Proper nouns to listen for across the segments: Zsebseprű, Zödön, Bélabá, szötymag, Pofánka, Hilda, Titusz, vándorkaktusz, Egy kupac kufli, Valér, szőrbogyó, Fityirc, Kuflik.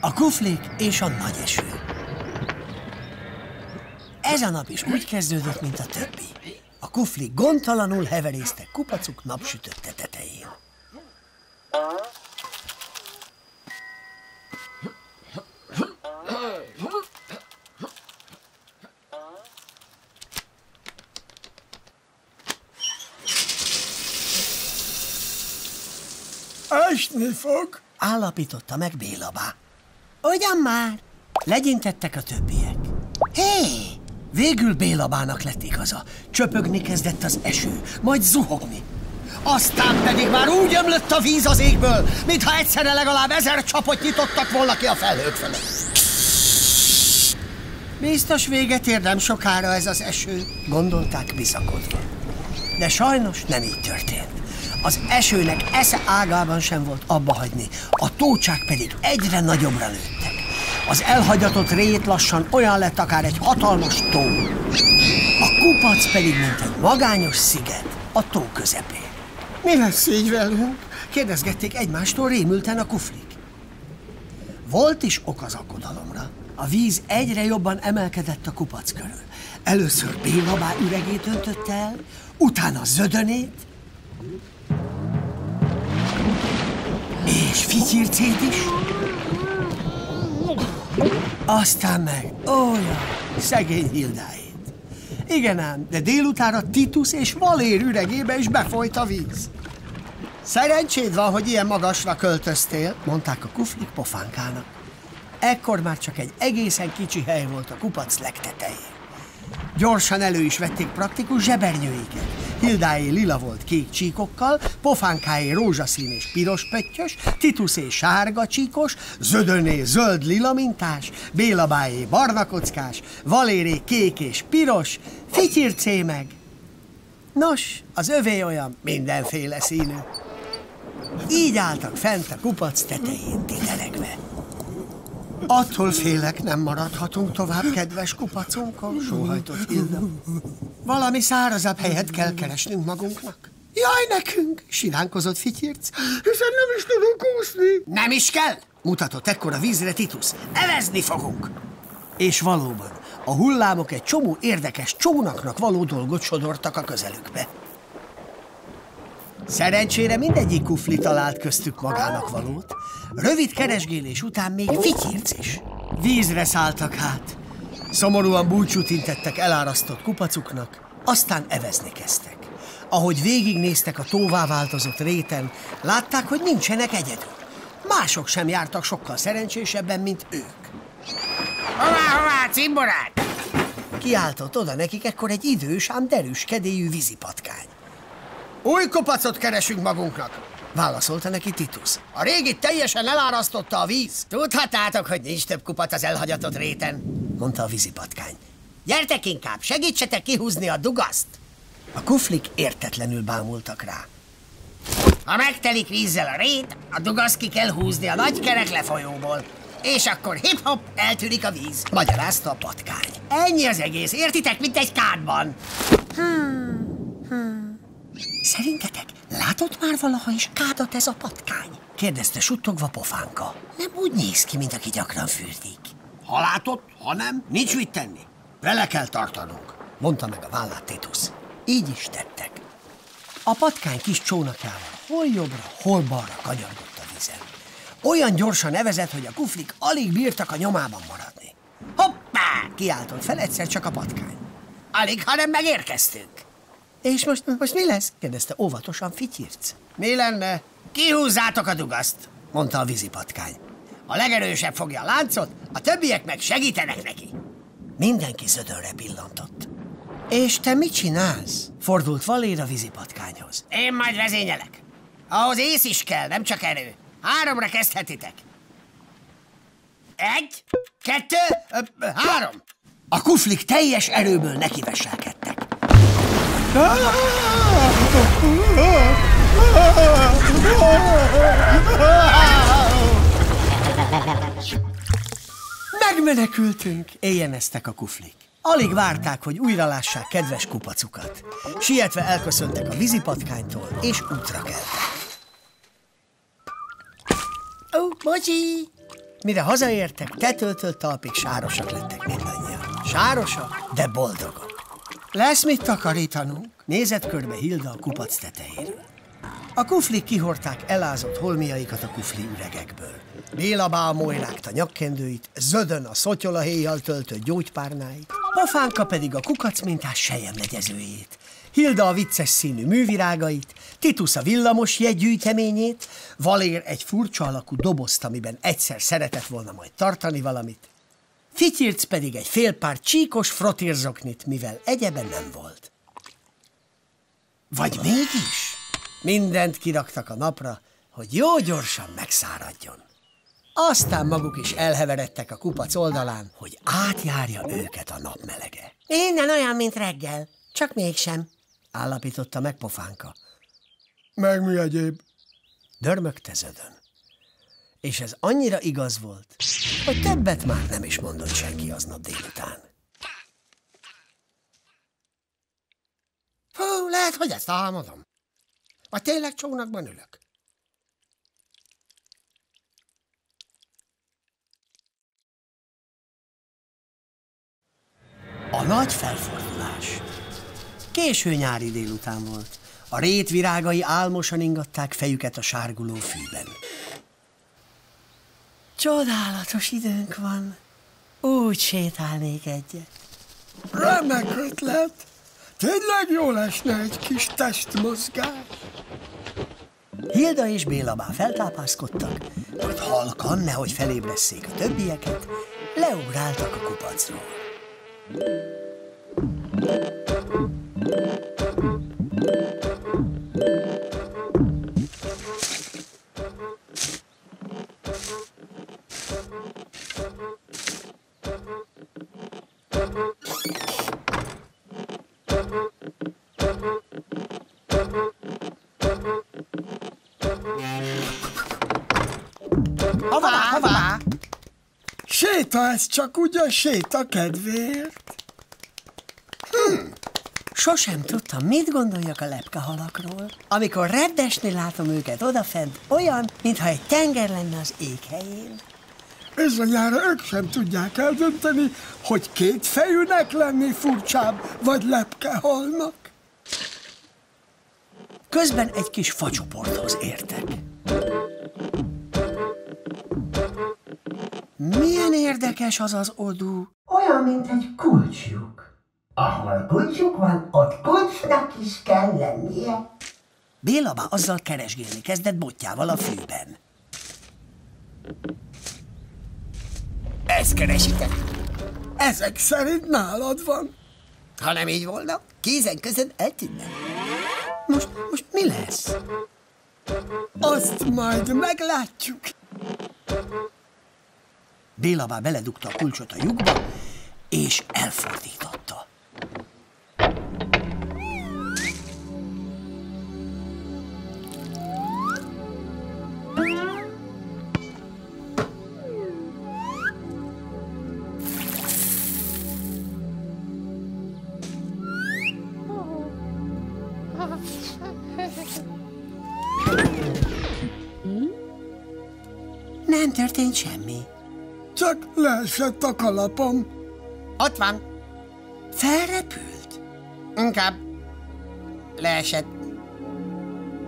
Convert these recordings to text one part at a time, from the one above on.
A kuflik és a nagy eső. Ez a nap is úgy kezdődött, mint a többi. A kuflik gondtalanul heverésztek kupacuk napsütötte tetején. Esni fog, állapította meg Bélabá. Ugyan már, legyintettek a többiek. Hé! Végül Bélabának lett igaza. Csöpögni kezdett az eső, majd zuhogni. Aztán pedig már úgy ömlött a víz az égből, mintha egyszerre legalább 1000 csapot nyitottak volna ki a felhők fölött. Biztos véget ér nem sokára ez az eső, gondolták bizakodva. De sajnos nem így történt. Az esőnek esze ágában sem volt abbahagyni, a tócsák pedig egyre nagyobbra nőttek. Az elhagyatott rét lassan olyan lett akár egy hatalmas tó. A kupac pedig mint egy magányos sziget a tó közepén. Mi lesz így velünk? Kérdezgették egymástól rémülten a kuflik. Volt is ok az aggodalomra. A víz egyre jobban emelkedett a kupac körül. Először Bélabá üregét öntötte el, utána Zödönét, és Fityircét is. Aztán meg, olyan, szegény Hildáit. Igen ám, de délutára Titusz és Valér üregébe is befolyt a víz. Szerencséd van, hogy ilyen magasra költöztél, mondták a kuflik Pofánkának. Ekkor már csak egy egészen kicsi hely volt a kupac legtetején. Gyorsan elő is vették praktikus zsebernyőiket. Hildáé lila volt kék csíkokkal, Pofánkáé rózsaszín és piros pöttyös, Tituszé sárga csíkos, Zödöné zöld lila mintás, Bélabáé barna kockás, Valéré kék és piros, Fityircé meg. Nos, az övé olyan mindenféle színű. Így álltak fent a kupac tetején tételegve. Attól félek, nem maradhatunk tovább, kedves kupacunkon, sóhajtott Hilda. Valami szárazabb helyet kell keresnünk magunknak. Jaj, nekünk, siránkozott Fityirc, hiszen nem is tudunk úszni. Nem is kell, mutatott ekkor a vízre Titusz. Evezni fogunk. És valóban, a hullámok egy csomó érdekes csónaknak való dolgot sodortak a közelükbe. Szerencsére mindegyik kufli talált köztük magának valót. Rövid keresgélés után még Fityirc is. Vízre szálltak hát. Szomorúan búcsút intettek elárasztott kupacuknak, aztán evezni kezdtek. Ahogy végignéztek a tóvá változott réten, látták, hogy nincsenek egyedül. Mások sem jártak sokkal szerencsésebben, mint ők. Hová, hová, cimborák! Kiáltott oda nekik ekkor egy idős, ám derűs kedélyű vízipatkány. Új kupacot keresünk magunknak, válaszolta neki Titusz. A régit teljesen elárasztotta a víz. Tudhatátok, hogy nincs több kupac az elhagyatott réten, mondta a vízipatkány. Gyertek inkább, segítsetek kihúzni a dugaszt. A kuflik értetlenül bámultak rá. Ha megtelik vízzel a rét, a dugaszt ki kell húzni a nagy kerek lefolyóból. És akkor hip-hop, eltűnik a víz, magyarázta a patkány. Ennyi az egész, értitek, mint egy kádban. Szerintetek látott már valaha is kádat ez a patkány? Kérdezte suttogva Pofánka. Nem úgy néz ki, mint aki gyakran fürdik. Ha látott, ha nem, nincs mit tenni. Vele kell tartanunk, mondta meg a vállát Titusz. Így is tettek. A patkány kis csónakjával hol jobbra, hol balra kanyargott a vízen. Olyan gyorsan evezett, hogy a kuflik alig bírtak a nyomában maradni. Hoppá! Kiáltott fel egyszer csak a patkány. Alig, ha nem megérkeztünk. És most mi lesz? Kérdezte óvatosan Fityirc. Mi lenne? Kihúzzátok a dugaszt, mondta a vízipatkány. A legerősebb fogja a láncot, a többiek meg segítenek neki. Mindenki Zödönre pillantott. És te mit csinálsz? Fordult Valér a vízipatkányhoz. Én majd vezényelek. Ahhoz ész is kell, nem csak erő. 3-ra kezdhetitek. 1, 2, 3. A kuflik teljes erőből nekiveselkedtek. Megmenekültünk, éjjeneztek a kuflik. Alig várták, hogy újra lássák kedves kupacukat. Sietve elköszöntek a vízipatkánytól, és útra keltek. Ó, bocsi! Mire hazaértek, tetőtől talpig sárosak lettek mindannyian. Sárosak, de boldogok. Lesz mit takarítanunk? Nézett körbe Hilda a kupac tetejéről. A kuflik kihorták elázott holmiaikat a kufli üregekből. Bélabá molyrágta nyakkendőit, Zödön a szotyolahéjjal töltött gyógypárnáit, Pofánka pedig a kukacmintás selyemlegyezőjét, Hilda a vicces színű művirágait, Titusz a villamos jegygyűjteményét, Valér egy furcsa alakú dobozt, amiben egyszer szeretett volna majd tartani valamit, Fityirc pedig egy fél pár csíkos frotírzoknit, mivel egyeben nem volt. Vagy mégis? Mindent kiraktak a napra, hogy jó gyorsan megszáradjon. Aztán maguk is elheveredtek a kupac oldalán, hogy átjárja őket a napmelege. Innen olyan, mint reggel, csak mégsem, állapította meg Pofánka. Meg mi egyéb? Dörmögte Zödön. És ez annyira igaz volt, hogy többet már nem is mondott senki aznap délután. Hú, lehet, hogy ezt álmodom. Vagy tényleg csónakban ülök? A nagy felfordulás. Késő nyári délután volt. A rét virágai álmosan ingatták fejüket a sárguló fűben. Csodálatos időnk van. Úgy sétálnék egyet. Remek ötlet! Tényleg jól esne egy kis testmozgás. Hilda és Bélabá feltápászkodtak, hogy halkan, nehogy felébresszék a többieket, leugráltak a kupacról. Hová? Séta, ez csak úgy a séta kedvéért. Sosem tudtam, mit gondoljak a lepkahalakról, amikor reddesni látom őket odafent, olyan, mintha egy tenger lenne az ég helyén. Bizonyára ők sem tudják eldönteni, hogy kétfejűnek lenni furcsább, vagy lepkehalnak. Közben egy kis facsoporthoz értek. Milyen érdekes az az odú? Olyan, mint egy kulcslyuk. Ahol kulcsuk van, ott kulcsnak is kell lennie. Bélabá azzal keresgélni kezdett botjával a fűben. Ezt keresitek? Ezek szerint nálad van. Ha nem így volna, kézen közön eltűnne. Most mi lesz? Azt majd meglátjuk. Bélabá beledugta a kulcsot a lyukba, és elfordította. Nem történt semmi. Csak leesett a kalapom. Ott van. Felrepült? Inkább leesett.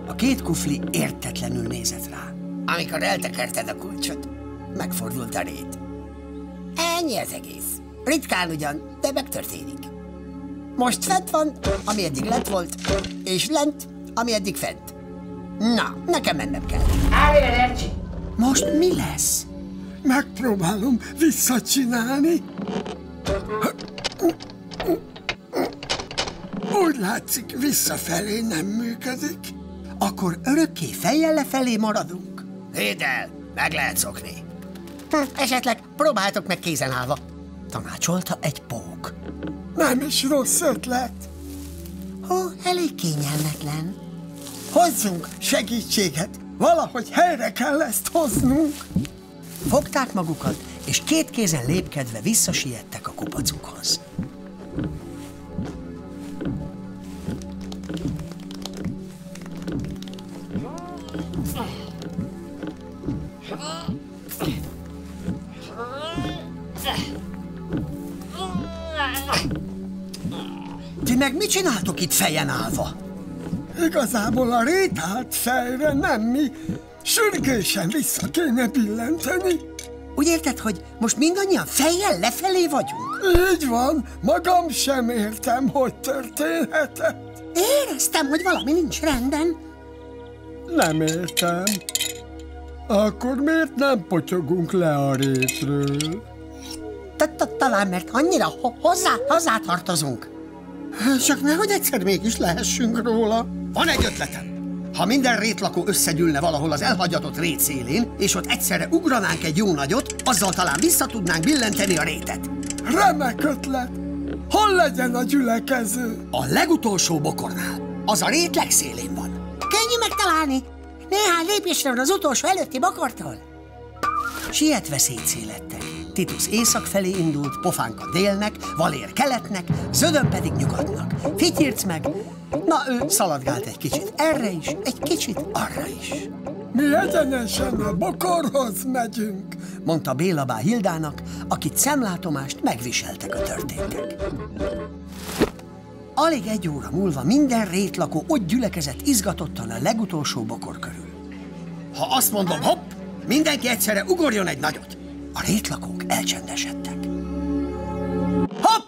A két kufli értetlenül nézett rá. Amikor eltekerted a kulcsot, megfordult a rét. Ennyi az egész. Ritkán ugyan, de megtörténik. Most fent van, ami eddig lent volt, és lent, ami eddig fent. Na, nekem mennem kell. Arrivederci! Most mi lesz? Megpróbálom visszacsinálni. Úgy látszik, visszafelé nem működik. Akkor örökké fejjel lefelé maradunk. Hidd el, meg lehet szokni. Esetleg próbáltok meg kézen állva. Tanácsolta egy pók. Nem is rossz ötlet. Elég kényelmetlen. Hozzunk segítséget. Valahogy helyre kell ezt hoznunk. Fogták magukat, és két kézen lépkedve visszasiettek a kupacukhoz. meg mit csináltok itt fejen állva? Igazából a rétát fejre nem mi. Sürgősen vissza kéne billenteni. Úgy érted, hogy most mindannyian fejjel lefelé vagyunk? Így van, magam sem értem, hogy történhetett. Éreztem, hogy valami nincs rendben. Nem értem. Akkor miért nem potyogunk le a rétről? Talán, mert annyira hozzátartozunk. Csak nehogy egyszer mégis lehessünk róla. Van egy ötletem. Ha minden rétlakó összegyűlne valahol az elhagyatott rét szélén, és ott egyszerre ugranánk egy jó nagyot, azzal talán vissza tudnánk billenteni a rétet. Remek ötlet! Hol legyen a gyülekező? A legutolsó bokornál. Az a rét legszélén van. Könnyű megtalálni. Néhány lépésre van az utolsó előtti bokortól. Sietve szétszélettek. Titusz észak felé indult, Pofánka délnek, Valér keletnek, Zödön pedig nyugatnak. Fityirc meg... Na, ő szaladgált egy kicsit erre is, egy kicsit arra is. Mi egyenesen a bokorhoz megyünk, mondta Bélabá Hildának, akit szemlátomást megviseltek a történtek. Alig egy óra múlva minden rétlakó ott gyülekezett izgatottan a legutolsó bokor körül. Ha azt mondom hopp, mindenki egyszerre ugorjon egy nagyot. A rétlakók elcsendesedtek. Hopp!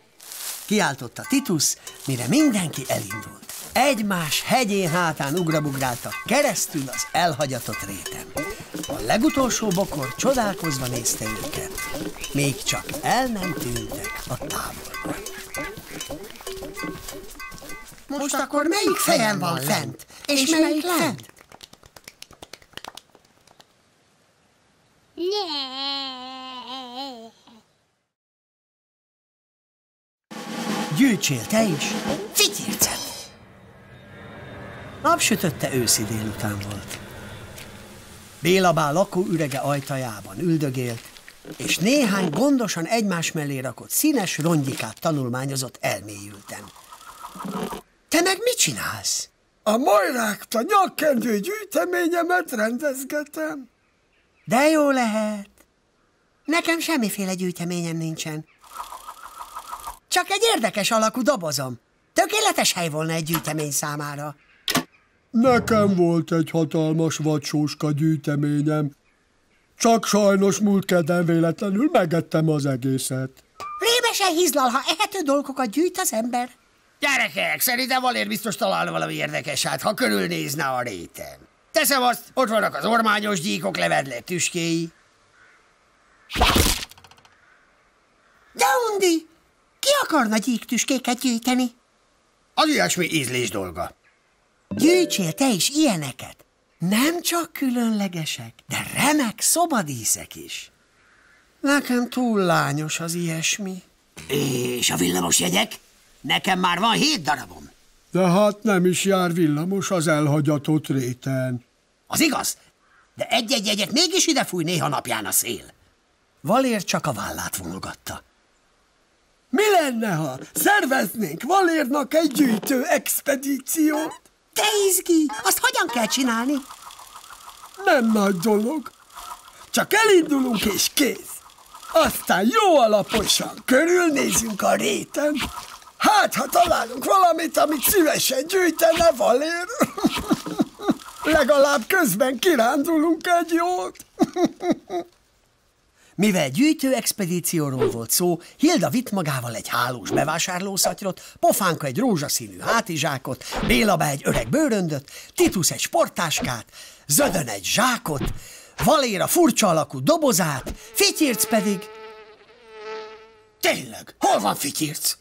Kiáltotta Titusz, mire mindenki elindult. Egymás hegyén hátán ugrabugráltak keresztül az elhagyatott réten. A legutolsó bokor csodálkozva nézte őket. Még csak el nem tűntek a távolban. Most akkor melyik fejen van fent? És melyik lent? Gyűjtsél te is Fityircet! Napsütötte őszi délután volt. Bélabá lakóürege ajtajában üldögélt, és néhány gondosan egymás mellé rakott színes rongyikát tanulmányozott elmélyülten. Te meg mit csinálsz? A majrákta nyakkendő gyűjteményemet rendezgetem. De jó lehet. Nekem semmiféle gyűjteményem nincsen. Csak egy érdekes alakú dobozom. Tökéletes hely volna egy gyűjtemény számára. Nekem volt egy hatalmas vacsóska gyűjteményem. Csak sajnos múlt kedden véletlenül megettem az egészet. Rémesen hízlal, ha ehető dolgokat gyűjt az ember. Gyerekek, szerintem Valér biztos talál valami érdekeset, ha körülnézne a réten. Teszem azt, ott vannak az ormányos gyíkok levedle tüskéi. De undi, ki akarna gyíktüskéket gyűjteni? Az ilyesmi ízlés dolga. Gyűjtsél te is ilyeneket! Nem csak különlegesek, de remek szobadíszek is. Nekem túl lányos az ilyesmi. És a villamos jegyek? Nekem már van 7 darabom. De hát nem is jár villamos az elhagyatott réten. Az igaz, de egy-egy jegyet mégis ide fúj néha napján a szél. Valér csak a vállát vonogatta. Mi lenne, ha szerveznénk Valérnak egy gyűjtő expedíciót? De izgi! Azt hogyan kell csinálni? Nem nagy dolog. Csak elindulunk és kész. Aztán jó alaposan körülnézünk a réten. Hát, ha találunk valamit, amit szívesen gyűjtene Valér. Legalább közben kirándulunk egy jót. Mivel gyűjtő expedícióról volt szó, Hilda vitt magával egy hálós bevásárlószatyrot, Pofánka egy rózsaszínű hátizsákot, Bélabá egy öreg bőröndöt, Titusz egy sporttáskát, Zödön egy zsákot, Valér a furcsa alakú dobozát, Fityirc pedig... Tényleg, hol van Fityirc?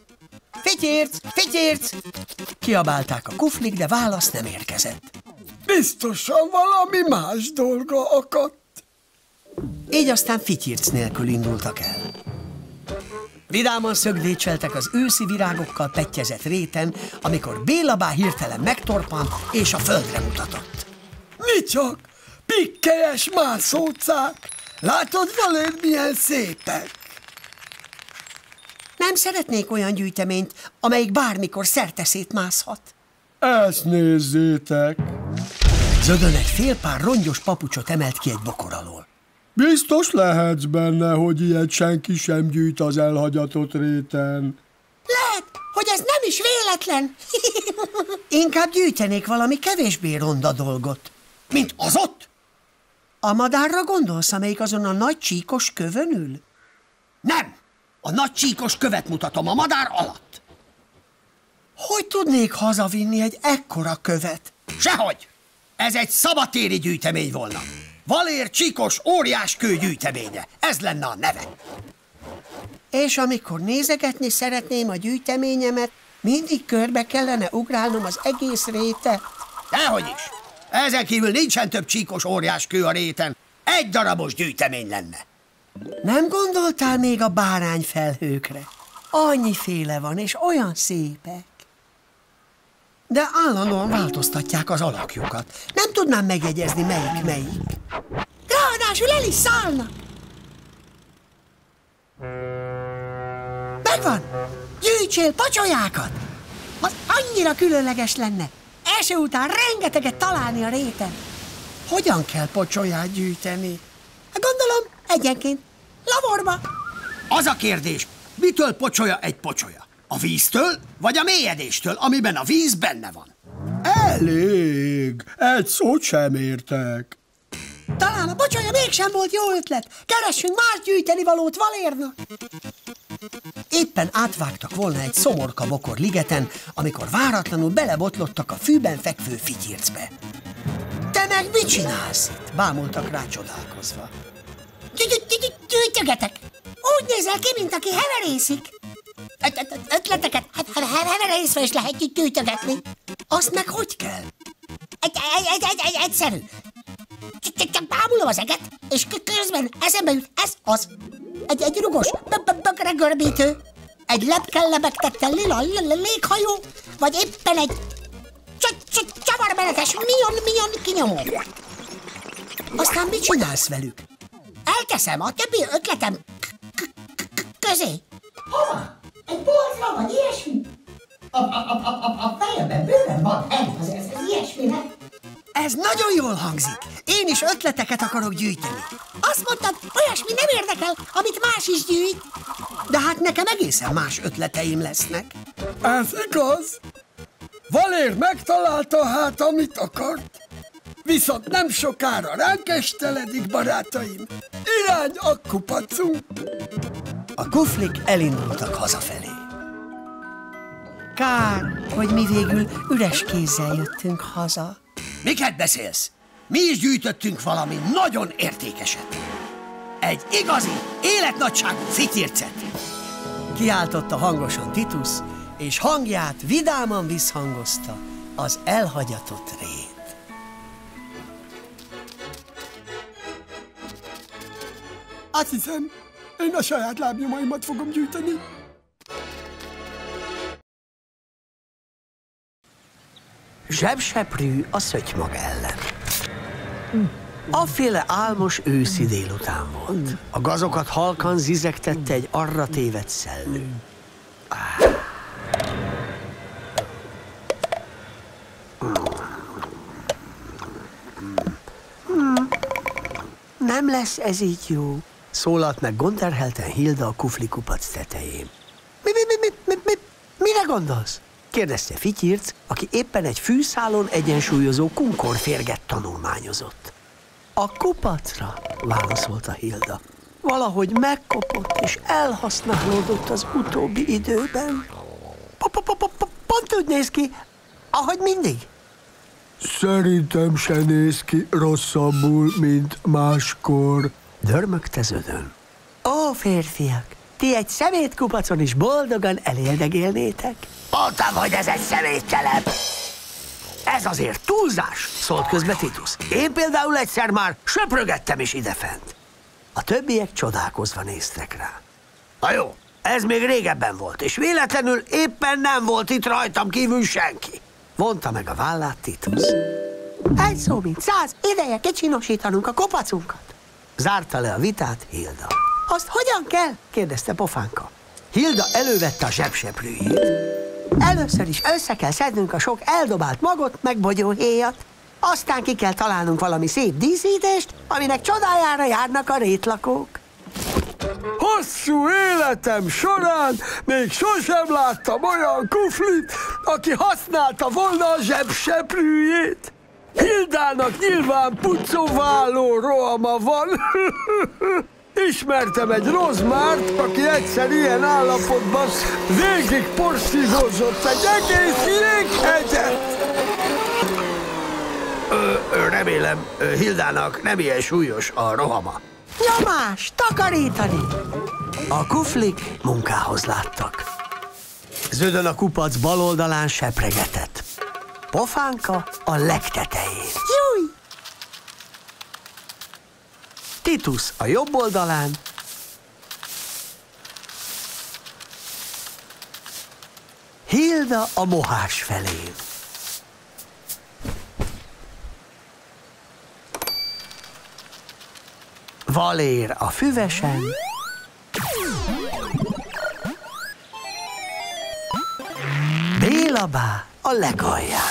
Fityirc! Fityirc! Kiabálták a kuflik, de válasz nem érkezett. Biztosan valami más dolga akadt. Így aztán Fityirc nélkül indultak el. Vidáman szöglécseltek az őszi virágokkal pettyezett réten, amikor Bélabá hirtelen megtorpant és a földre mutatott. Micsak, pikkelyes mászócák! Látod, Valér, milyen szépek! Nem szeretnék olyan gyűjteményt, amelyik bármikor szerteszét mászhat. Ezt nézzétek! Zödön egy fél pár rongyos papucsot emelt ki egy bokor alól. Biztos lehetsz benne, hogy ilyet senki sem gyűjt az elhagyatott réten. Lehet, hogy ez nem is véletlen. Inkább gyűjtenék valami kevésbé ronda dolgot. Mint az ott? A madárra gondolsz, amelyik azon a nagy csíkos kövön ül? Nem! A nagy csíkos követ mutatom a madár alatt. Hogy tudnék hazavinni egy ekkora követ? Sehogy! Ez egy szabatéri gyűjtemény volna. Valér csíkos óriás kő gyűjteménye. Ez lenne a neve. És amikor nézegetni szeretném a gyűjteményemet, mindig körbe kellene ugrálnom az egész rétet. Dehogy is! Ezen kívül nincsen több csíkos óriás kő a réten. Egy darabos gyűjtemény lenne. Nem gondoltál még a bárányfelhőkre? Annyiféle van, és olyan szépek. De állandóan változtatják az alakjukat. Nem tudnám megjegyezni, melyik. Ráadásul el is szállnak. Megvan! Gyűjtsél pacsolyákat! Az annyira különleges lenne. Eső után rengeteget találni a réten. Hogyan kell pacsolyát gyűjteni? Gondolom, egyenként. Laborba. Az a kérdés, mitől pocsolya egy pocsolya? A víztől, vagy a mélyedéstől, amiben a víz benne van? Elég! Egy szót sem értek. Talán a pocsolya mégsem volt jó ötlet. Keressünk más gyűjteni valót Valérnak. Éppen átvágtak volna egy szomorka bokor ligeten, amikor váratlanul belebotlottak a fűben fekvő Fityircbe. Te meg mit csinálsz? Bámultak rá csodálkozva. Gyűjtögetek! Úgy nézel ki, mint aki heverészik. Ötleteket heverészve is lehet gyűjtögetni. Azt meg hogy kell? Egyszerű. Csak bámulom az eget, és közben eszembe jut ez az. Egy rugos, bögregörbítő. Egy lepkel lebegtette lila léghajó, vagy éppen egy csavarmenetes mion kinyomó. Aztán mit csinálsz velük? Elteszem a többi ötletem közé. Ha! Egy polcra vagy ilyesmi? A fejemben bőven van hely az ilyesminek. Ez nagyon jól hangzik. Én is ötleteket akarok gyűjteni. Azt mondtad, olyasmi nem érdekel, amit más is gyűjt. De hát nekem egészen más ötleteim lesznek. Ez igaz. Valér megtalálta hát, amit akart. Viszont nem sokára ránk esteledik, barátaim. Irány a kupacunk. A Kuflik elindultak hazafelé. Kár, hogy mi végül üres kézzel jöttünk haza. Miket beszélsz? Mi is gyűjtöttünk valami nagyon értékeset. Egy igazi, életnagyságú fityircet. Kiáltotta hangosan Titusz, és hangját vidáman visszhangozta az elhagyatott rét. Azt hiszem, én a saját lábnyomaimat fogom gyűjteni. Zsebseprű a szöttymaga ellen. Afféle álmos őszi délután volt. A gazokat halkan zizegtette egy arra tévedt szellő. Nem lesz ez így jó, szólalt meg gondterhelten Hilda a kuflikupac tetején. Mire gondolsz? Kérdezte Fityirc, aki éppen egy fűszálon egyensúlyozó kunkorférget tanulmányozott. A kupacra, válaszolta Hilda. Valahogy megkopott és elhasználódott az utóbbi időben. Pont úgy néz ki, ahogy mindig. Szerintem se néz ki rosszabbul, mint máskor, dörmögte Zödön. Ó, férfiak, ti egy szemétkupacon is boldogan eléldegélnétek? Mondtam, hogy ez egy szeméttelep! Ez azért túlzás, szólt közbe Titusz. Én például egyszer már söprögettem is idefent. A többiek csodálkozva néztek rá. Na jó, Ez még régebben volt, és véletlenül éppen nem volt itt rajtam kívül senki. Mondta meg a vállát Titusz. Egy szó mint száz, ideje kicsinosítanunk a kopacunkat. Zárta le a vitát Hilda. Azt hogyan kell? Kérdezte Pofánka. Hilda elővette a zsebseprűjét. Először is össze kell szednünk a sok eldobált magot, meg bogyóhéjat. Aztán ki kell találnunk valami szép díszítést, aminek csodájára járnak a rétlakók. Hosszú életem során még sosem láttam olyan kuflit, aki használta volna a zsebseprűjét. Hildának nyilván pucováló rohama van. Ismertem egy rozmárt, aki egyszer ilyen állapotban végig porszívozott egy egész jéghegyet. Remélem, Hildának nem ilyen súlyos a rohama. Nyomás! Takarítani! A kuflik munkához láttak. Zödön a kupac bal oldalán sepregetett. Pofánka a legtetején. Júj! Titusz a jobb oldalán. Hilda a mohás felé. Valér a füvesen. Bélabá a legalján.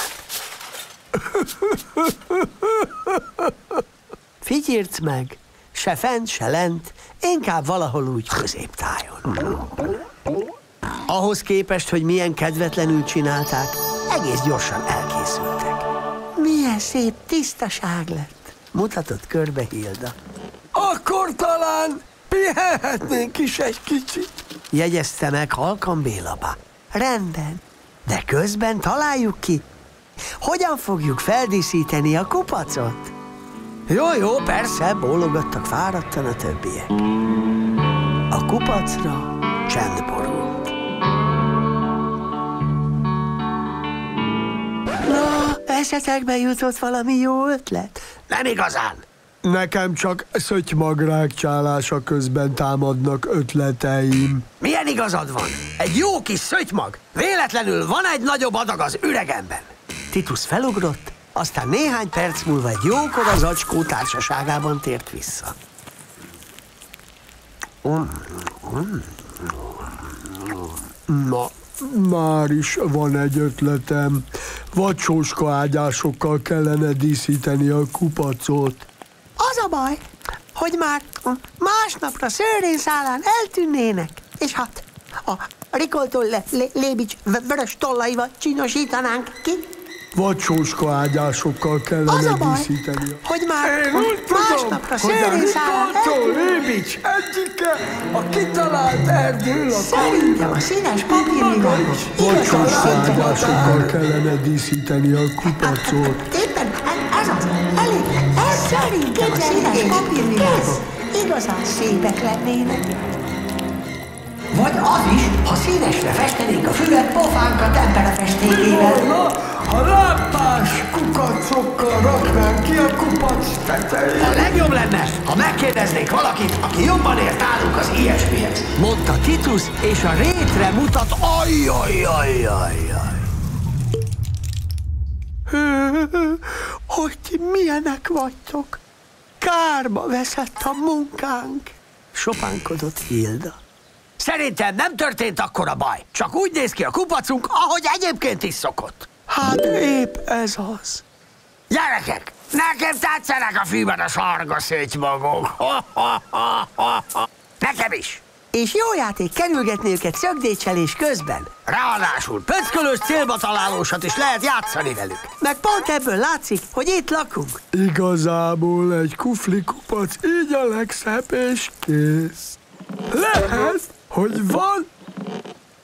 Fityirc meg, se fent, se lent, inkább valahol úgy középtájon. Ahhoz képest, hogy milyen kedvetlenül csinálták, egész gyorsan elkészültek. Milyen szép tisztaság lett, mutatott körbe Hilda. Akkor talán pihenhetnénk is egy kicsit, jegyezte meg halkan Bélabá. Rendben, de közben találjuk ki, hogyan fogjuk feldíszíteni a kupacot. Jó, persze, bólogattak fáradtan a többiek. A kupacra csend borult. Na, esetekben jutott valami jó ötlet? Nem igazán. Nekem csak szöttymagrák csálása közben támadnak ötleteim. Milyen igazad van? Egy jó kis szöttymag. Véletlenül van egy nagyobb adag az üregemben. Titusz felugrott, aztán néhány perc múlva egy jókora zacskó társaságában tért vissza. Na, már is van egy ötletem. Vacsóska ágyásokkal kellene díszíteni a kupacot. Az a baj, hogy már másnapra szőrén-szálán eltűnnének, és hát a rikoltól lébics vörös tollaival csinosítanánk ki. Vacsóska ágyásokkal kellene díszíteni. Hogy már másnapra szőrén-szálán lébics egyike a kitalált erdő. Szerintem a színes papírjában vacsóska ágyásokkal kellene díszíteni a kupacot. Éppen ez az elég. Szerintem a színes papírvilágok igazán szépek lennének. Vagy az is, ha színesre festenénk a füvet Pofánka temperafestékével. Na, ha lámpás kukacokkal raknánk ki a kupac tetejét. A legjobb lenne, ha megkérdeznék valakit, aki jobban ért nálunk az ilyesmihez. Mondta Titusz, és a rétre mutat. Ajjajjajjajjaj. Hogy ti milyenek vagytok? Kárba veszett a munkánk, sopánkodott Hilda. Szerintem nem történt akkora baj, csak úgy néz ki a kupacunk, ahogy egyébként is szokott. Hát épp ez az. Gyerekek, nekem tetszenek a fűben a sárga szöttymagok. Nekem is. És jó játék kerülgetni őket szögdécselés közben. Ráadásul pöckölös célba találósat is lehet játszani velük. Meg pont ebből látszik, hogy itt lakunk. Igazából egy kufli kupac így a legszebb és kész. Lehet, hogy van,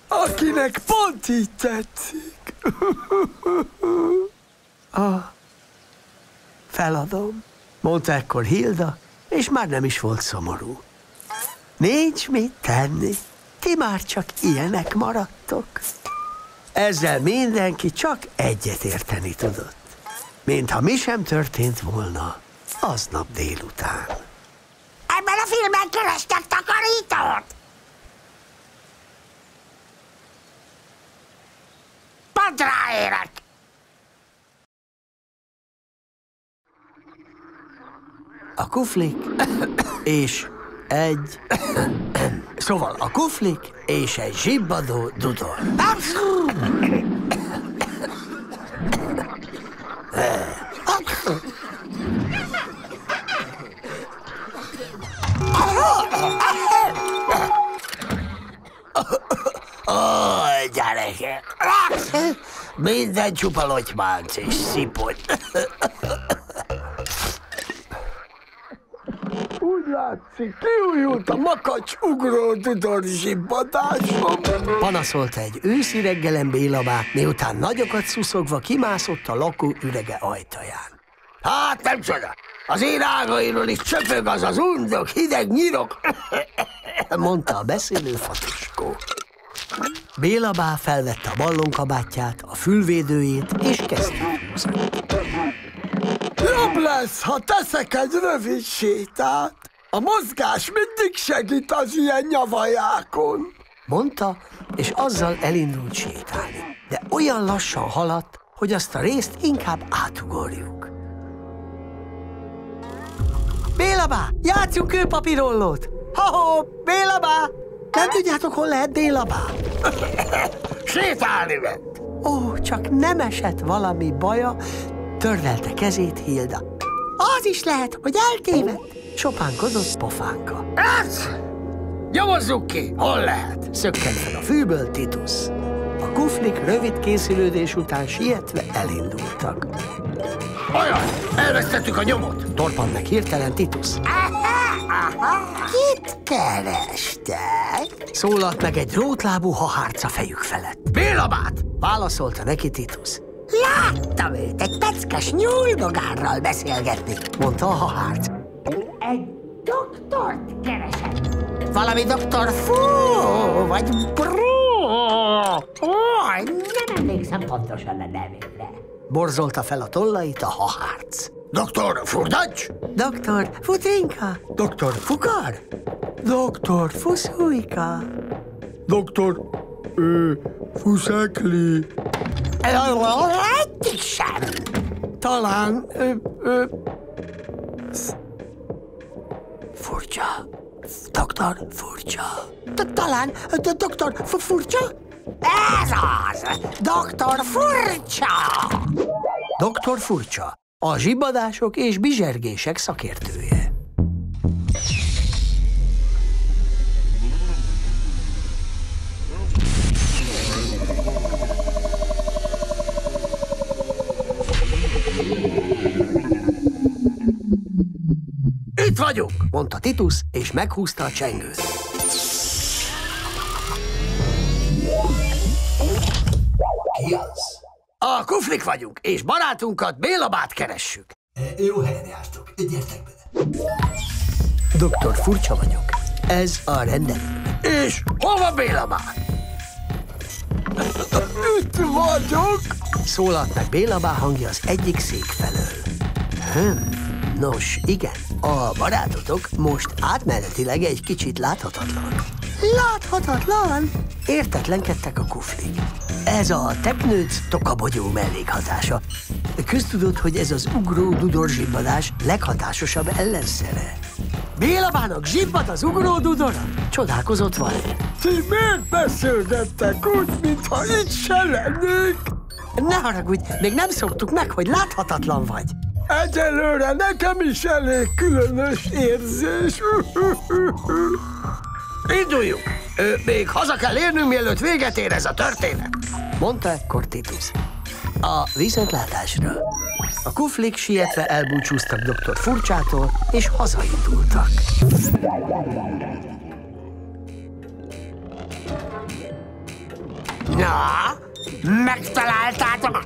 akinek pont így tetszik. Feladom, mondta ekkor Hilda, és már nem is volt szomorú. Nincs mit tenni, ti már csak ilyenek maradtok. Ezzel mindenki csak egyet érteni tudott. Mintha mi sem történt volna aznap délután. Ebben a filmben kerestek takarítót! Hadd ráérek! A Kuflik és egy... Szóval a Kuflik és egy zsibbadó dudor. Ó, gyerekek! Minden csupa lotymánc és szipony. Úgy látszik, kiújult a makacs ugró dudor zsibbadásom. Panaszolta egy őszi reggelen Bélabá, miután nagyokat szuszogva kimászott a lakó ürege ajtaján. Hát nem csoda! Az én ágairól is csöpög az az undok, hideg nyirok, mondta a beszélő fatuskó. Bélabá felvette a ballonkabátját, a fülvédőjét és kezdte húzni. Jobb lesz, ha teszek egy rövid sétát. A mozgás mindig segít az ilyen nyavajákon, mondta, és azzal elindult sétálni. De olyan lassan haladt, hogy azt a részt inkább átugorjuk. Bélabá, játsszunk kőpapírollót! Ho-ho, Bélabá! Nem tudjátok, hol lehet Bélabá? Sétálni ment! Ó, csak nem esett valami baja, tördelte kezét Hilda. Az is lehet, hogy eltévedt, sopánkodott Pofánka. Hát! Nyomozzuk ki, hol lehet! Szökkent fel a fűből Titusz. A Kuflik rövid készülődés után sietve elindultak. Olyan, elvesztettük a nyomot! Torpant meg hirtelen Titusz. Kit kerestek? Szólalt meg egy rótlábú hahárca fejük felett. Bélabát! Válaszolta neki Titusz. Láttam őt egy peckes nyúlbogárral beszélgetni, mondta a hahárca. Egy doktort keresett. Valami doktor Fú, vagy Brú. Ó, nem emlékszem pontosan a nevére. Borzolta fel a tollait a hahárc. Doktor Furdacs? Doktor Futrinka? Doktor Fukar? Doktor Fuszújka? Doktor... Fuszekli? Egyik sem. Talán... Furcsa. Doktor Furcsa. Talán... Doktor Furcsa? Ez az! Doktor Furcsa! Doktor Furcsa, a zsibbadások és bizsergések szakértője. Itt vagyunk, mondta Titusz, és meghúzta a csengőt. Ki az? A Kuflik vagyunk, és barátunkat, Bélabát keressük. Jó helyen jártok, gyertek bele. Doktor Furcsa vagyok, ez a rendelőm. És hova Bélabá? Itt vagyok! Szólalt meg Bélabá hangja az egyik szék felől. Nos, igen, a barátotok most átmenetileg egy kicsit láthatatlan. Láthatatlan? Értetlenkedtek a Kuflik. Ez a teknőc tokabogyó mellékhatása. Köztudott, hogy ez az ugró dudor zsibbadás leghatásosabb ellenszere. Bélabának zsibbad az ugró dudora? Csodálkozott Valér. Ti miért beszélgettek úgy, mintha itt se lennék? Ne haragudj, még nem szoktuk meg, hogy láthatatlan vagy. Egyelőre nekem is elég különös érzés. Induljunk! Még haza kell érnünk, mielőtt véget ér ez a történet, mondta ekkor Titusz. A viszontlátásra. A Kuflik sietve elbúcsúztak doktor Furcsától, és hazaindultak. Na, megtaláltátok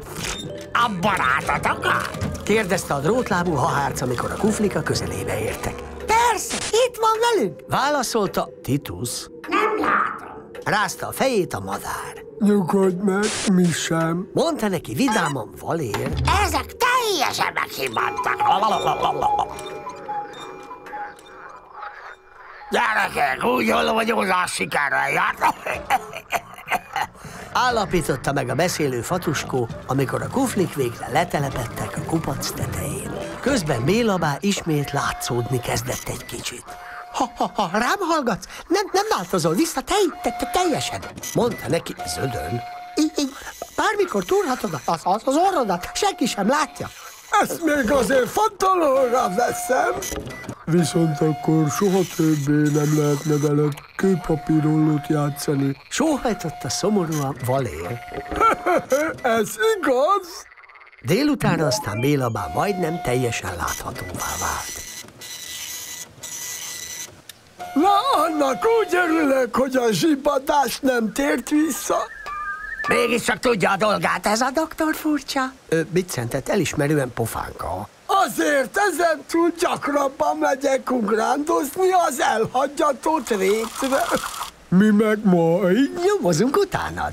a barátotokat? Kérdezte a drótlábú hahárc, amikor a Kuflik a közelébe értek. Persze, itt van velünk! Válaszolta Titusz. Nem látom! Rázta a fejét a madár. Nyugodj meg, mi sem. Mondta neki vidáman Valér. Ezek teljesen meghibantak. Gyerekek, úgy hallom, hogy ózás sikerrel járt. állapította meg a beszélő Fatuskó, amikor a Kuflik végre letelepedtek a kupac tetején. Közben Bélabá ismét látszódni kezdett egy kicsit. Ha rám hallgatsz, nem változol vissza, te teljesen, mondta neki Zödön. Így, bármikor túrhatod az orrodat, senki sem látja. Ezt még azért fontolóra veszem. Viszont akkor soha többé nem lehetne veled kőpapírollót játszani. Sóhajtotta szomorúan Valér. Ez igaz? Délután aztán Bélabá majdnem teljesen láthatóvá vált. Na, annak úgy örülök, hogy a zsibbadás nem tért vissza. Mégis csak tudja a dolgát, ez a doktor furcsa. Biccentett elismerően Pofánka. Azért ezentúl gyakrabban megyek ugrándozni az elhagyatott rétre. Mi meg majd? Nyomozunk utánad,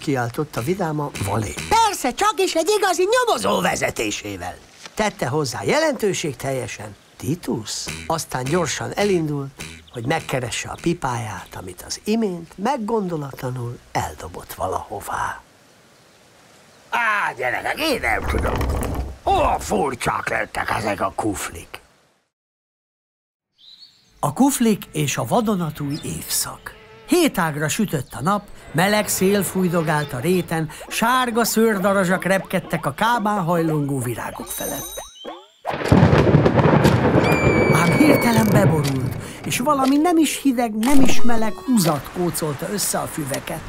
kiáltotta vidáma Valér. Persze, csak is egy igazi nyomozó vezetésével, tette hozzá jelentőségteljesen Titusz. Aztán gyorsan elindult, hogy megkeresse a pipáját, amit az imént meggondolatlanul eldobott valahová. Á, gyerekek, én nem tudom. Hova furcsák lettek ezek a kuflik? A kuflik és a vadonatúj évszak. Hétágra sütött a nap, meleg szél fújdogált a réten, sárga szőrdarazsak repkedtek a kábán hajlongó virágok felett. Ám hirtelen beborult, és valami nem is hideg, nem is meleg húzat kócolta össze a füveket.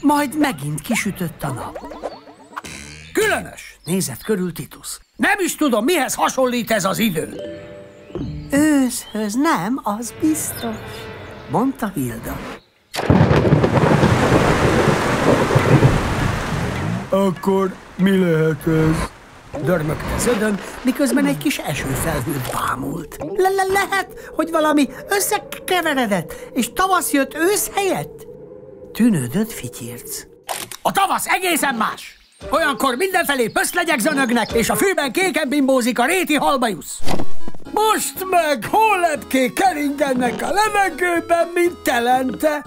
Majd megint kisütött a nap. Különös, nézett körül Titusz. Nem is tudom, mihez hasonlít ez az idő. Őszhöz nem, az biztos, mondta Hilda. Akkor mi lehet ez? Dörmögte Zödön, miközben egy kis esőfelhőt bámult. Lehet, hogy valami összekeveredett, és tavasz jött ősz helyett? Tűnődött Fityirc. A tavasz egészen más! Olyankor mindenfelé pöszlegyek zönögnek, és a fűben kéken bimbózik a réti halbajusz. Most meg hólepkék keringenek a levegőben, mint telente,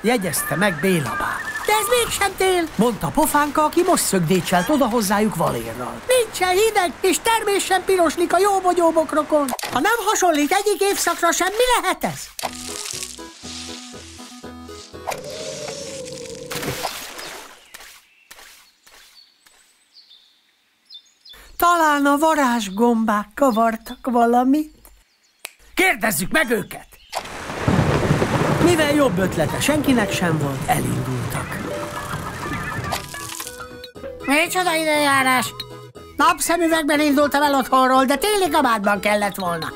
jegyezte meg Bélabá. De ez mégsem tél, mondta Pofánka, aki most szögdécselt oda hozzájuk Valérral. Nincsen hideg, és termés sem piroslik a jó bogyóbokrokon. Ha nem hasonlít egyik évszakra sem, mi lehet ez? Talán a varázsgombák kavartak valamit. Kérdezzük meg őket! Mivel jobb ötlete senkinek sem volt, elindultak. Micsoda időjárás! Napszemüvegben indultam el otthonról, de téli kabátban kellett volna.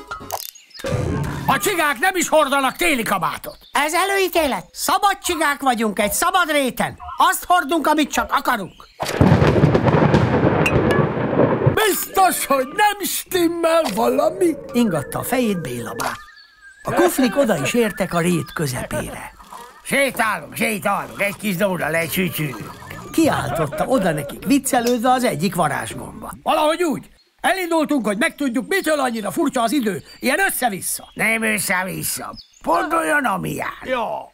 A csigák nem is hordanak téli kabátot. Ez előítélet. Szabad csigák vagyunk egy szabad réten. Azt hordunk, amit csak akarunk. Biztos, hogy nem stimmel valami? Ingatta a fejét Bélabá. A kuflik oda is értek a rét közepére. Sétálunk, egy kis dóra lecsücsülünk. Kiáltotta oda nekik viccelődve az egyik varázsgomba. Valahogy úgy. Elindultunk, hogy megtudjuk, mitől annyira furcsa az idő. Ilyen össze-vissza. Nem össze-vissza. Pont olyan, ami jár. Ja.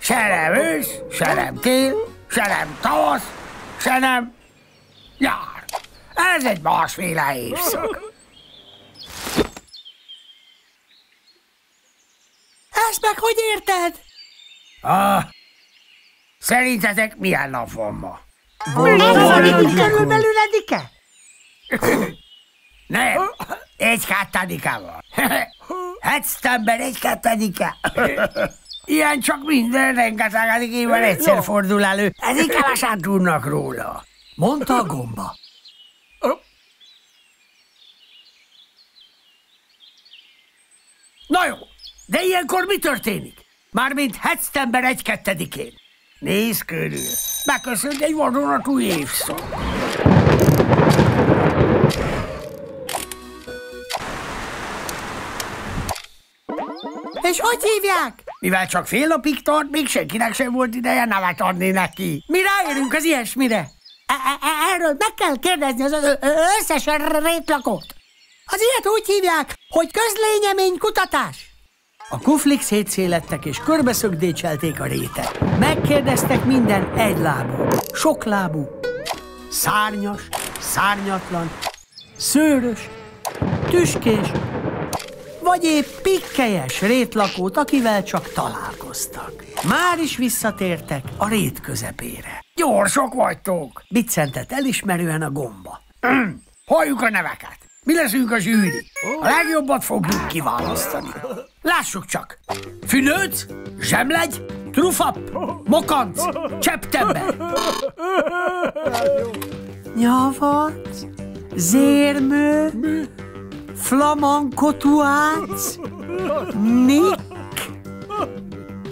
Se nem ősz, se nem tél, se nem tavasz, se nem nyár. Ez egy másféle évszak. Ezt meg hogy érted? Szerintetek milyen nap van ma? Körülbelül Edike? Nem, egy-kettedike. Hetztember egy-kettedike. Ilyen csak minden rengeteg Edikében egyszer fordul elő. Eddig kevesen tudnak róla. Mondta a gomba. Na jó. De ilyenkor mi történik? Mármint hetztember 1-2-én. Nézz körül, megköszönt egy vadonatúj évszak. És hogy hívják? Mivel csak fél napig tart, még senkinek sem volt ideje nevet adni neki. Mi ráérünk az ilyesmire? Erről meg kell kérdezni az összes rétlakót. Az ilyet úgy hívják, hogy közléleménykutatás. A Kuflik szétszélettek és körbeszögdécselték a rétet. Megkérdeztek minden egylábú, soklábú, szárnyas, szárnyatlan, szőrös, tüskés, vagy épp pikkelyes rétlakót, akivel csak találkoztak. Már is visszatértek a rét közepére. Gyorsok vagytok! Biccentett elismerően a gomba. Halljuk a neveket! Mi leszünk a zsűri? A legjobbat fogjuk kiválasztani. Lássuk csak! Fülőc, zsemlegy, trufap, mokanc, cseptember. Nyavac, zérmő, flamankotuác, nik,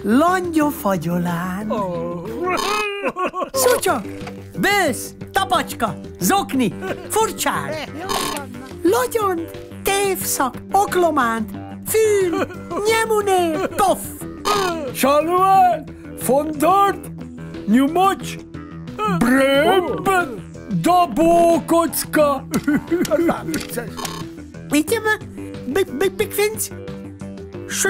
langyofagyolán, szutyok, bősz, tapacska, zokni, furcsán, logyon, tévszak, oklománt, fül, nyemunér, tof, saluán, fondort, nyomocs, bröbb, dobókocka. Vigyem a Big Finch,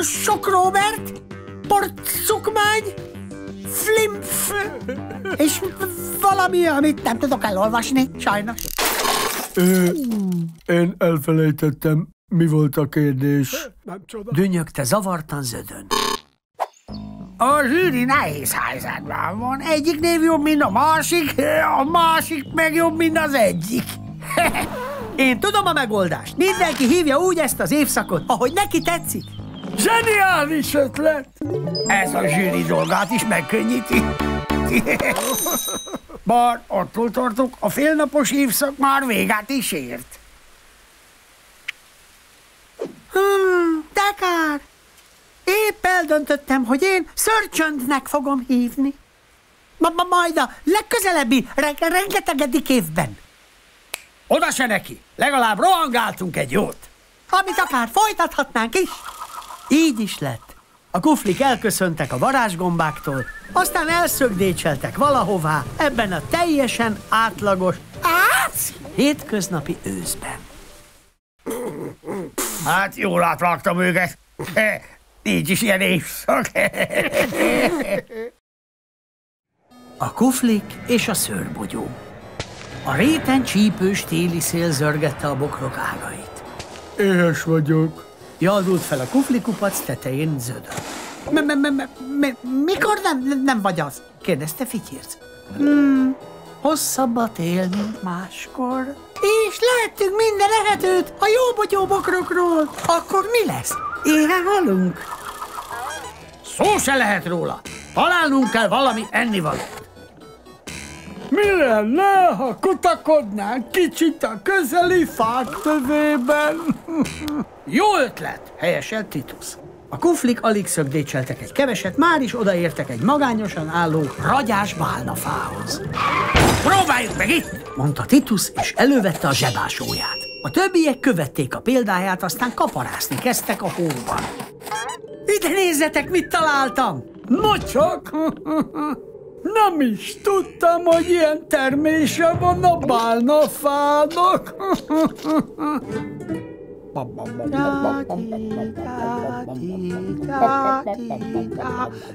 Sok Robert, Porcukmány, Flimf, és valami, amit nem tudok elolvasni, sajnos. Én elfelejtettem, mi volt a kérdés. Dünnyögte zavartan Zödön. A zsűri nehéz helyzetben van. Egyik név jobb, mint a másik meg jobb, mint az egyik. Én tudom a megoldást. Mindenki hívja úgy ezt az évszakot, ahogy neki tetszik. Zseniális ötlet! Ez a zsűri dolgát is megkönnyíti. Bár attól tartok, a félnapos évszak már végát is ért. De kár. Épp eldöntöttem, hogy én Szörcsöndnek fogom hívni. Majd a legközelebbi, rengetegedik évben. Oda se neki! Legalább rohangáltunk egy jót! Amit akár folytathatnánk is! Így is lett. A Kuflik elköszöntek a varázsgombáktól, aztán elszögdécseltek valahová ebben a teljesen átlagos hétköznapi őszben. Hát jól átvágtam őket. Így is ilyen évszak. A Kuflik és a szőrbogyó. A réten csípős téli szél zörgette a bokrok ágait. Éhes vagyok. Jaldult fel a Kuflikupac tetején Zödön. Mikor nem vagy az? Kérdezte Fityirc. Hosszabbat él, mint máskor. És lehettünk minden ehetőt a jóbogyó bokrokról. Akkor mi lesz? Éhen halunk? Szó se lehet róla. Találnunk kell valami ennivalót. Mi lenne, ha kutakodnánk kicsit a közeli fák tövében? Jó ötlet, helyeselt Titusz. A Kuflik alig szögdécseltek egy keveset, már is odaértek egy magányosan álló ragyás bálnafához. Próbáljuk meg itt, mondta Titusz, és elővette a zsebásóját. A többiek követték a példáját, aztán kaparászni kezdtek a hóban. Ide nézzetek, mit találtam! Nocsak! Nem is tudtam, hogy ilyen termése van a bálnafának.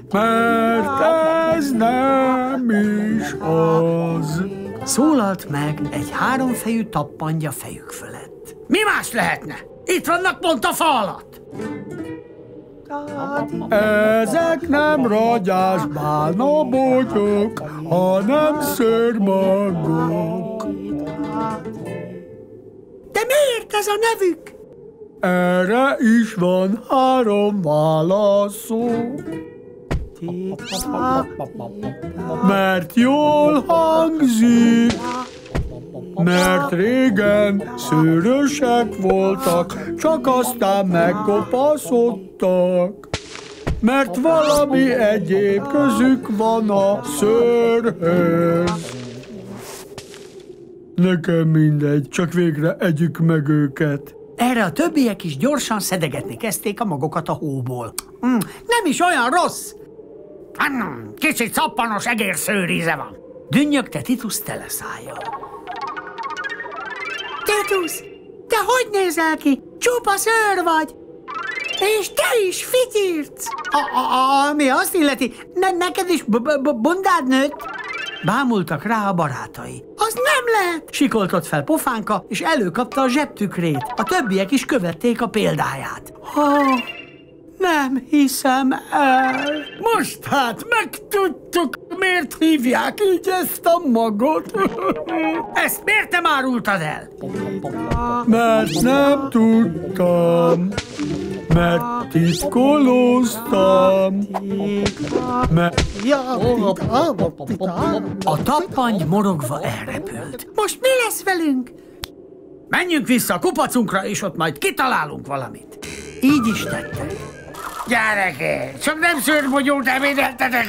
Mert ez nem is az. Szólalt meg egy háromfejű tappantja fejük fölött. Mi más lehetne? Itt vannak pont a fa alatt. Ezek nem ragyás bálnabogyok, hanem szőrmagok. De miért ez a nevük? Erre is van három válaszó. Mert jól hangzik. Mert régen szőrösek voltak, csak aztán megkopaszodtak. Mert valami egyéb közük van a szőrhöz. Nekem mindegy, csak végre együk meg őket. Erre a többiek is gyorsan szedegetni kezdték a magokat a hóból. Nem is olyan rossz. Kicsit szappanos egérszőr íze van. Dünnyögte Titusz teleszájjal. Titusz! te hogy nézel ki? Csupa szőr vagy! És te is Fityirc! Ami azt illeti, neked is bundád nőtt? Bámultak rá a barátai. Az nem lehet! Sikoltott fel Pofánka, és előkapta a zsebtükrét. A többiek is követték a példáját. Oh, nem hiszem el. Most hát megtudtuk, miért hívják így ezt a magot. Ezt miért nem árultad el? Mert nem tudtam. Mert titkolóztam. A tappangy morogva elrepült. Most mi lesz velünk? Menjünk vissza a kupacunkra, és ott majd kitalálunk valamit. Így is tettek. Gyerekek, csak nem szőrbogyót emédeltetek.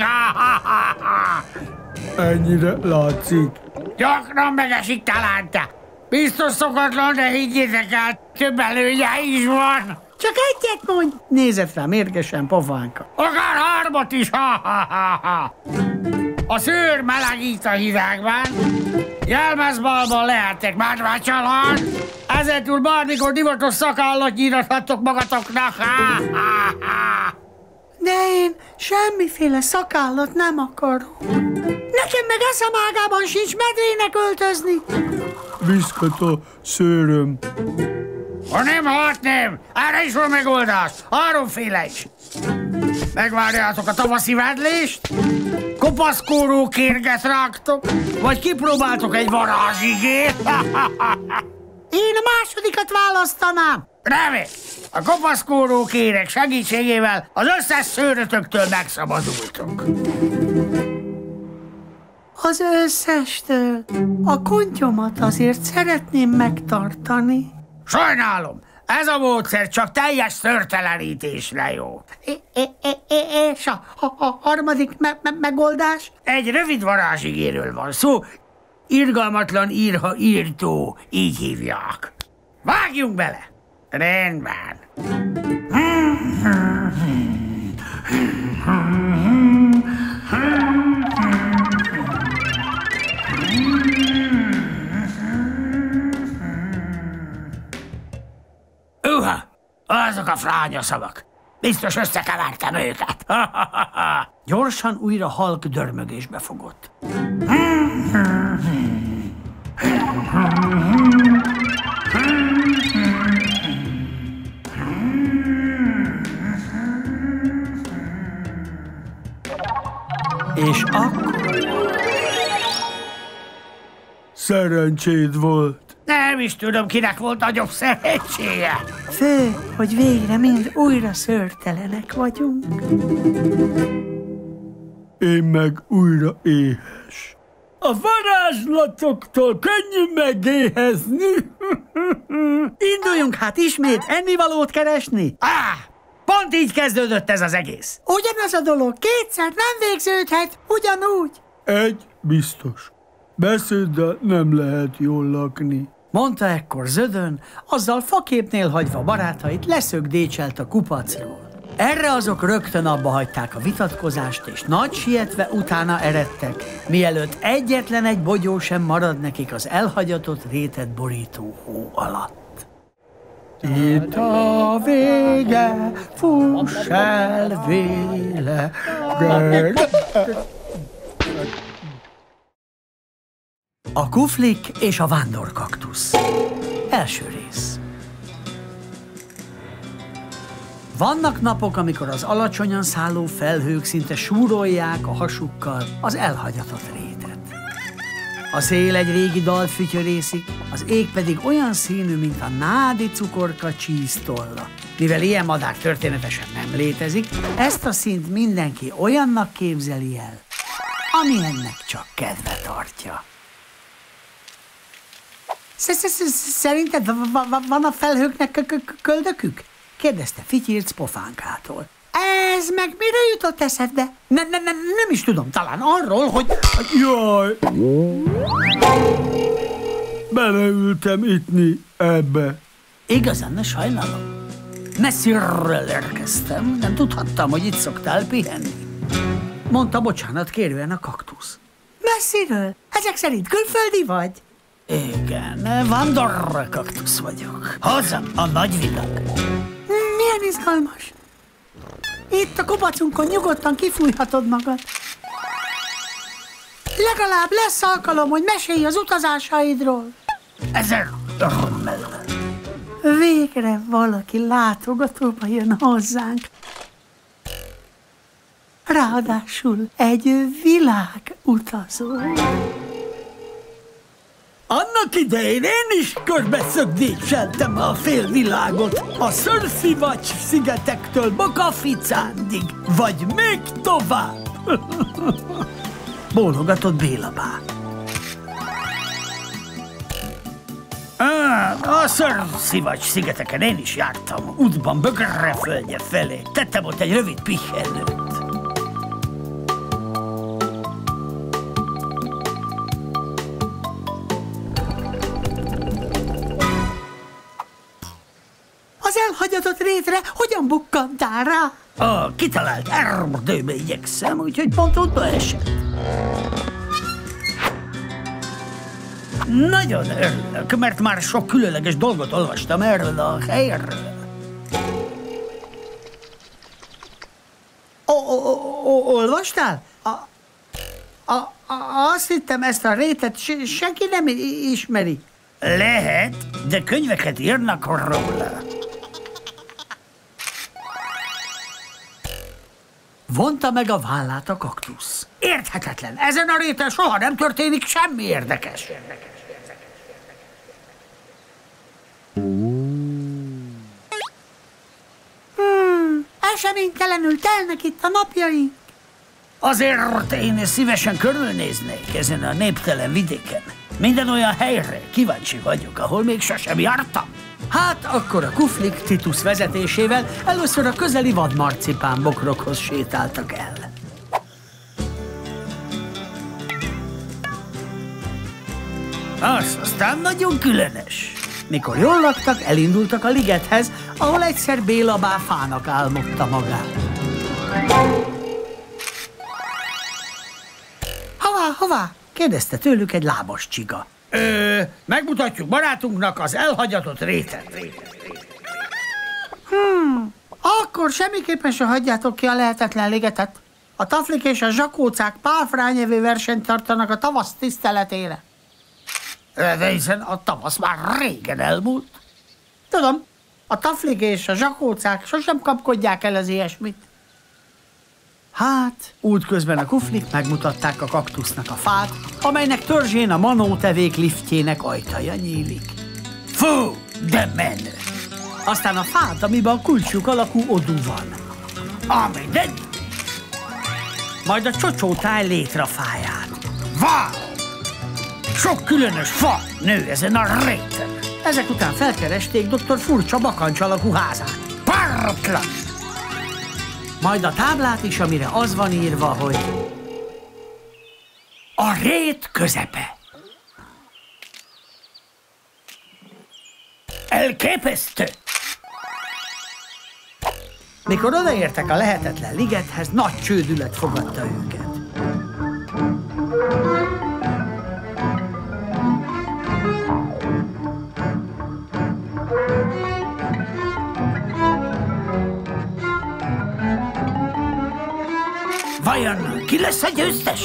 Ennyire látszik. Gyakran megesik talán te. Biztos szokatlan, de higgyétek el, több előnye is van. Csak egyet mondj! Nézett rá mérgesen Pofánka. Akár hármat is, ha-ha-ha-ha! A szőr melegít a hidegben, jelmezbalban lehettek másvácsalhat, ezentúl bármikor divatos szakállat nyírhattok magatoknak, ha-ha-ha! De én semmiféle szakállat nem akarok. Nekem meg eszemágában sincs medvének öltözni. Viszket a szőröm. Ha nem hatném, erre is van megoldás, háromféle is. Megvárjátok a tavaszi vedlést, kopaszkóró kérget rágtok, vagy kipróbáltok egy varázsigét. Én a másodikat választanám. Remény, a kopaszkóró kérek segítségével az összes szőrötöktől megszabadultok. Az összestől. A kontyomat azért szeretném megtartani. Sajnálom, ez a módszer csak teljes szőrtelenítésre jó. És a harmadik megoldás? Egy rövid varázsigéről van szó, irgalmatlan írha írtó, így hívják. Vágjunk bele! Rendben. Azok a fránya szavak. Biztos összekevertem őket. Gyorsan újra halk dörmögésbe fogott. És akkor... Szerencséd volt. Nem is tudom, kinek volt nagyobb szerencséje. Fő, hogy végre mind újra szőrtelenek vagyunk. Én meg újra éhes. A varázslatoktól könnyű megéhezni. Induljunk hát ismét ennivalót keresni. Pont így kezdődött ez az egész. Ugyanaz a dolog kétszer nem végződhet, ugyanúgy. Egy biztos. Beszéddel nem lehet jól lakni. Mondta ekkor Zödön, azzal faképnél hagyva barátait leszögdécselt a kupacról. Erre azok rögtön abba hagyták a vitatkozást, és nagy sietve utána eredtek, mielőtt egyetlen egy bogyó sem marad nekik az elhagyatott rétet borító hó alatt. Itt a vége, fuss el véle. A Kuflik és a vándorkaktusz. Első rész. Vannak napok, amikor az alacsonyan szálló felhők szinte súrolják a hasukkal az elhagyatott rétet. A szél egy régi dal fütyörészik, az ég pedig olyan színű, mint a nádi cukorka csíztolla. Mivel ilyen madár történetesen nem létezik, ezt a színt mindenki olyannak képzeli el, ami ennek csak kedve tartja. Szerinted van a felhőknek köldökük? Kérdezte Fityirc Pofánkától. Ez meg mire jutott eszedbe? Nem is tudom, talán arról, hogy... Jaj! Beleültem itni ebbe. Igazán, ne sajnálom. Messziről érkeztem, nem tudhattam, hogy itt szoktál pihenni. Mondta bocsánat kérően a kaktusz. Messziről? Ezek szerint külföldi vagy? Igen, vándor kaktusz vagyok. Hozzam a nagyvilág. Milyen izgalmas. Itt a kupacunkon nyugodtan kifújhatod magad. Legalább lesz alkalom, hogy mesélj az utazásaidról. Ezer örömmel. Végre valaki látogatóba jön hozzánk. Ráadásul egy világutazó. Annak idején én is körbeszögdítseltem a félvilágot, a Szörszivacs szigetektől Bokaficándig, vagy még tovább. Bólogatott Bélabá. A Szörszivacs szigeteken én is jártam, útban Bögreföldje felé. Tettem ott egy rövid pihenőt. Az elhagyatott rétre hogyan bukkantál rá? A kitalált erdőbe igyekszem, úgyhogy pont ottba esett. Nagyon örülök, mert már sok különleges dolgot olvastam erről a helyről. Olvastál? Azt hittem, ezt a rétet senki nem ismeri. Lehet, de könyveket írnak róla. Vonta meg a vállát a kaktusz. Érthetetlen, ezen a réten soha nem történik semmi érdekes. Eseménytelenül telnek itt a napjaink. Azért én szívesen körülnéznék ezen a néptelen vidéken. Minden olyan helyre kíváncsi vagyok, ahol még sosem jártam. Hát akkor a Kuflik Titusz vezetésével először a közeli vadmarcipán bokrokhoz sétáltak el. Az aztán nagyon különös. Mikor jól laktak, elindultak a ligethez, ahol egyszer Bélabá fának álmodta magát. Hová, hová? Kérdezte tőlük egy lábas csiga. Megmutatjuk barátunknak az elhagyatott rétet. Akkor semmiképpen se hagyjátok ki a lehetetlen ligetet. A taflik és a zsakócák pálfrányevő versenyt tartanak a tavasz tiszteletére. De hiszen a tavasz már régen elmúlt. Tudom, a taflik és a zsakócák sosem kapkodják el az ilyesmit. Hát, útközben a Kuflik megmutatták a kaktusznak a fát, amelynek törzsén a manótevék liftjének ajtaja nyílik. Fú, de menő! Aztán a fát, amiben a kulcsuk alakú odú van. Ami de... Majd a csocsótáj létrafáját. Wow! Sok különös fa nő ezen a réten. Ezek után felkeresték dr. Furcsa bakancs alakú házát. Páratlan! Majd a táblát is, amire az van írva, hogy a rét közepe. Elképesztő! Mikor odaértek a lehetetlen ligethez, nagy csődület fogadta őket. Vajon ki lesz a győztes?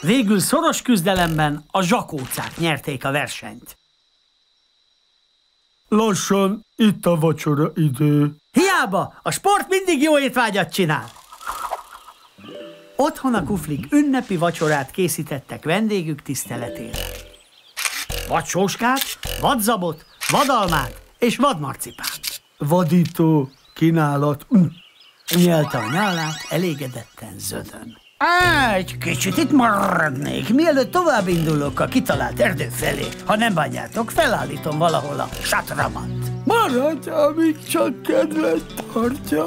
Végül szoros küzdelemben a zsakócák nyerték a versenyt. Lassan, itt a vacsora idő. Hiába, a sport mindig jó étvágyat csinál. Otthon a Kuflik ünnepi vacsorát készítettek vendégük tiszteletére. Vadsóskát, vadzabot, vadalmát és vadmarcipánt. Vadító kínálat. Nyelte a nyálát elégedetten Zödön. Egy kicsit itt maradnék, mielőtt tovább indulok a kitalált erdő felé. Ha nem bánjátok, felállítom valahol a sátramat. Maradj, amíg csak kedvet tartja.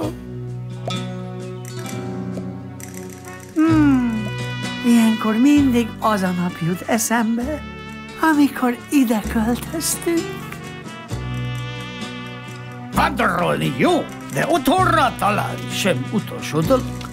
Ilyenkor mindig az a nap jut eszembe, amikor ide költöztünk. Vándorolni jó, de otthonra találni sem utolsó dolog.